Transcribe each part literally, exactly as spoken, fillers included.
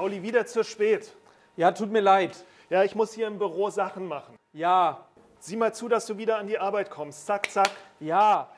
Pauli, wieder zu spät. Ja, tut mir leid. Ja, ich muss hier im Büro Sachen machen. Ja. Sieh mal zu, dass du wieder an die Arbeit kommst. Zack, zack. Ja.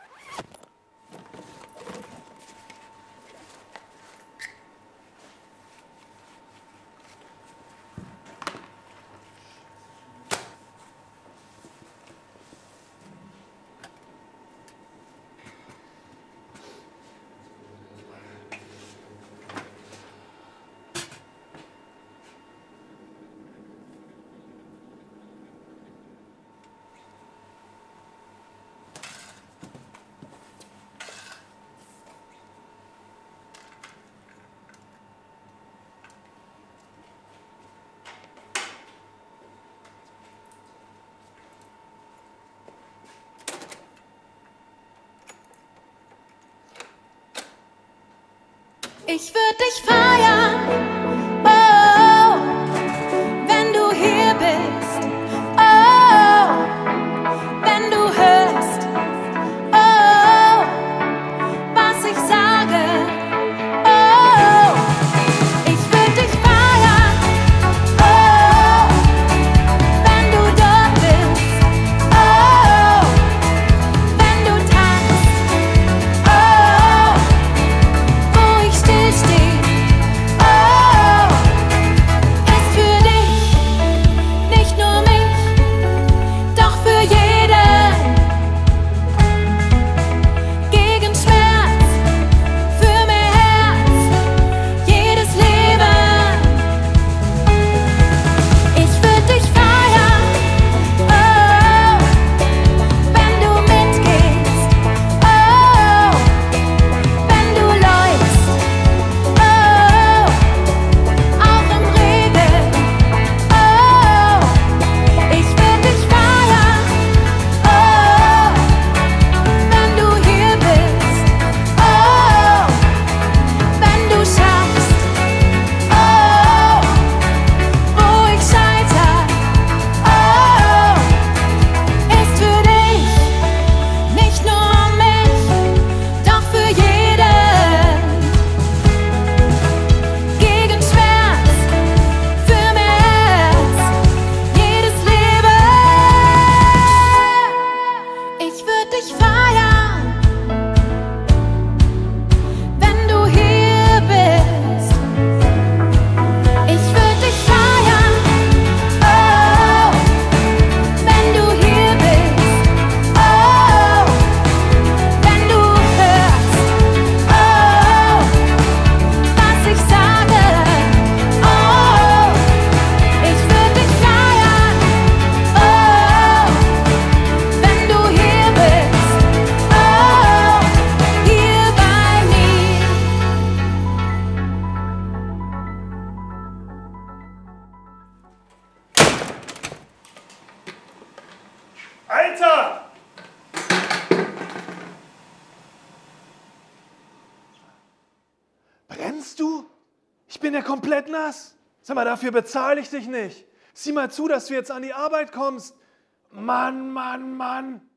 Ich würd dich feiern, oh, wenn du hier bist, oh, wenn du hörst, oh, was ich sage, oh, ich würd dich feiern, oh, wenn du dort bist, oh, wenn du tanzt, oh, wo ich stehe. Alter! Brennst du? Ich bin ja komplett nass. Sag mal, dafür bezahle ich dich nicht. Sieh mal zu, dass du jetzt an die Arbeit kommst. Mann, Mann, Mann.